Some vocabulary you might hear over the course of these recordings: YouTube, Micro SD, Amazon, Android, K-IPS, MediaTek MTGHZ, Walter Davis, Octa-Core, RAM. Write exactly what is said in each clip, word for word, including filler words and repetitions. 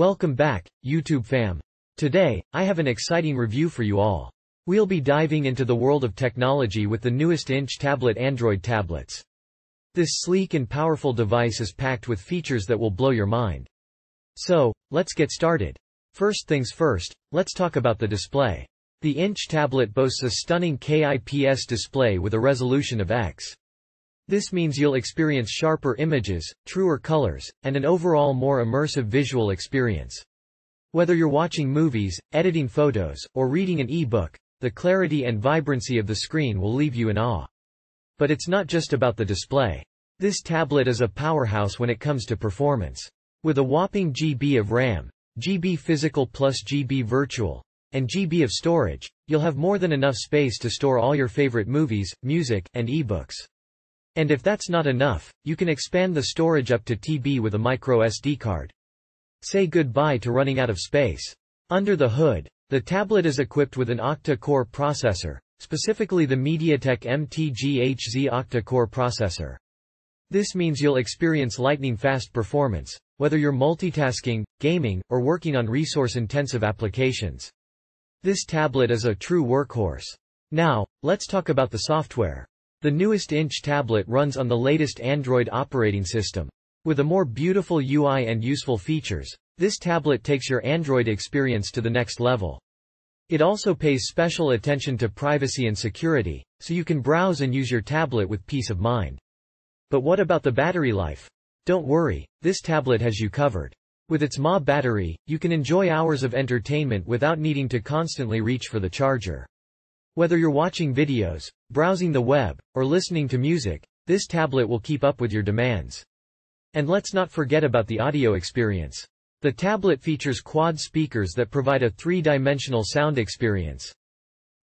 Welcome back, YouTube fam. Today, I have an exciting review for you all. We'll be diving into the world of technology with the newest inch tablet Android tablets. This sleek and powerful device is packed with features that will blow your mind. So, let's get started. First things first, let's talk about the display. The inch tablet boasts a stunning K I P S display with a resolution of X. This means you'll experience sharper images, truer colors, and an overall more immersive visual experience. Whether you're watching movies, editing photos, or reading an e-book, the clarity and vibrancy of the screen will leave you in awe. But it's not just about the display. This tablet is a powerhouse when it comes to performance. With a whopping G B of RAM, G B physical plus G B virtual, and G B of storage, you'll have more than enough space to store all your favorite movies, music, and ebooks. And if that's not enough, you can expand the storage up to T B with a micro S D card. Say goodbye to running out of space. Under the hood, the tablet is equipped with an octa-core processor, specifically the MediaTek M T G H Z octa-core processor. This means you'll experience lightning-fast performance, whether you're multitasking, gaming, or working on resource-intensive applications. This tablet is a true workhorse. Now, let's talk about the software. The newest inch tablet runs on the latest Android operating system. With a more beautiful U I and useful features, this tablet takes your Android experience to the next level. It also pays special attention to privacy and security, so you can browse and use your tablet with peace of mind. But what about the battery life? Don't worry, this tablet has you covered. With its M A battery, you can enjoy hours of entertainment without needing to constantly reach for the charger. Whether you're watching videos, browsing the web, or listening to music, this tablet will keep up with your demands. And let's not forget about the audio experience. The tablet features quad speakers that provide a three-dimensional sound experience.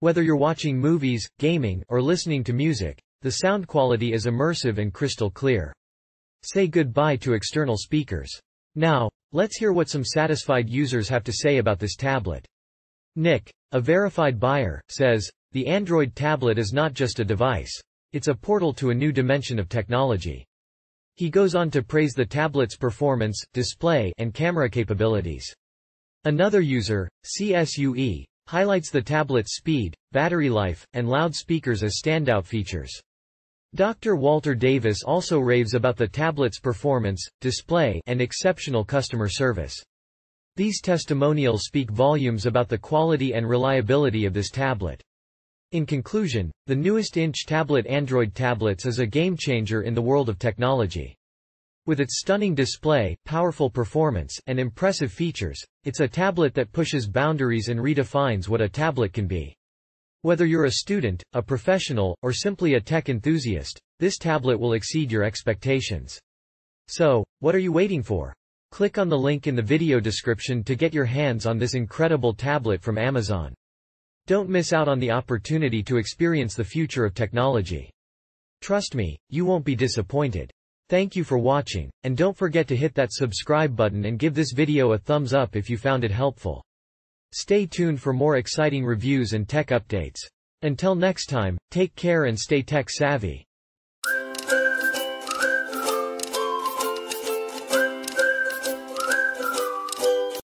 Whether you're watching movies, gaming, or listening to music, the sound quality is immersive and crystal clear. Say goodbye to external speakers. Now, let's hear what some satisfied users have to say about this tablet. Nick, a verified buyer, says, "The Android tablet is not just a device. It's a portal to a new dimension of technology." He goes on to praise the tablet's performance, display, and camera capabilities. Another user, C S U E, highlights the tablet's speed, battery life, and loudspeakers as standout features. Doctor Walter Davis also raves about the tablet's performance, display, and exceptional customer service. These testimonials speak volumes about the quality and reliability of this tablet. In conclusion, the newest inch tablet Android tablets is a game-changer in the world of technology. With its stunning display, powerful performance, and impressive features, it's a tablet that pushes boundaries and redefines what a tablet can be. Whether you're a student, a professional, or simply a tech enthusiast, this tablet will exceed your expectations. So, what are you waiting for? Click on the link in the video description to get your hands on this incredible tablet from Amazon. Don't miss out on the opportunity to experience the future of technology. Trust me, you won't be disappointed. Thank you for watching, and don't forget to hit that subscribe button and give this video a thumbs up if you found it helpful. Stay tuned for more exciting reviews and tech updates. Until next time, take care and stay tech savvy.